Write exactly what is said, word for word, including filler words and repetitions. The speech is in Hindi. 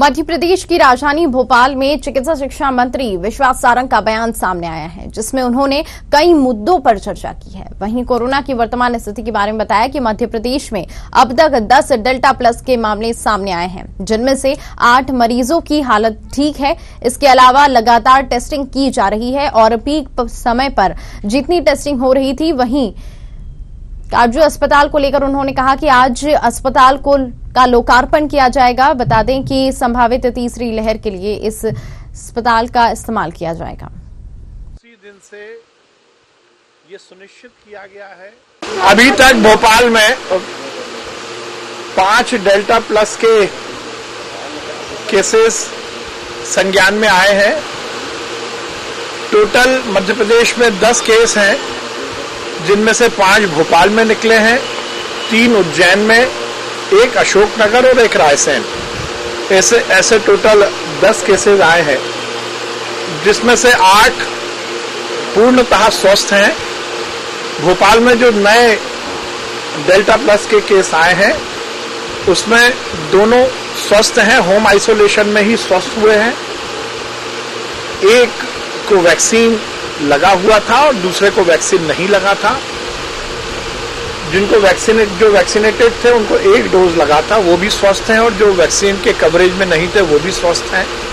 मध्य प्रदेश की राजधानी भोपाल में चिकित्सा शिक्षा मंत्री विश्वास सारंग का बयान सामने आया है, जिसमें उन्होंने कई मुद्दों पर चर्चा की है। वहीं कोरोना की वर्तमान स्थिति के बारे में बताया कि मध्य प्रदेश में अब तक दस डेल्टा प्लस के मामले सामने आए हैं, जिनमें से आठ मरीजों की हालत ठीक है। इसके अलावा लगातार टेस्टिंग की जा रही है और पीक समय पर जितनी टेस्टिंग हो रही थी, वहीं काजियो अस्पताल को लेकर उन्होंने कहा कि आज अस्पताल को का लोकार्पण किया जाएगा। बता दें कि संभावित तीसरी लहर के लिए इस अस्पताल का इस्तेमाल किया जाएगा। उसी दिन से ये सुनिश्चित किया गया है। अभी तक भोपाल में पांच डेल्टा प्लस के केसेस संज्ञान में आए हैं। टोटल मध्य प्रदेश में दस केस हैं, जिनमें से पांच भोपाल में निकले हैं, तीन उज्जैन में, एक अशोकनगर और एक रायसेन। ऐसे ऐसे टोटल दस केसेस आए हैं, जिसमें से आठ पूर्णतः स्वस्थ हैं। भोपाल में जो नए डेल्टा प्लस के केस आए हैं, उसमें दोनों स्वस्थ हैं, होम आइसोलेशन में ही स्वस्थ हुए हैं। एक को वैक्सीन लगा हुआ था और दूसरे को वैक्सीन नहीं लगा था। जिनको वैक्सीनेट जो वैक्सीनेटेड थे उनको एक डोज लगा था, वो भी स्वस्थ हैं, और जो वैक्सीन के कवरेज में नहीं थे वो भी स्वस्थ हैं।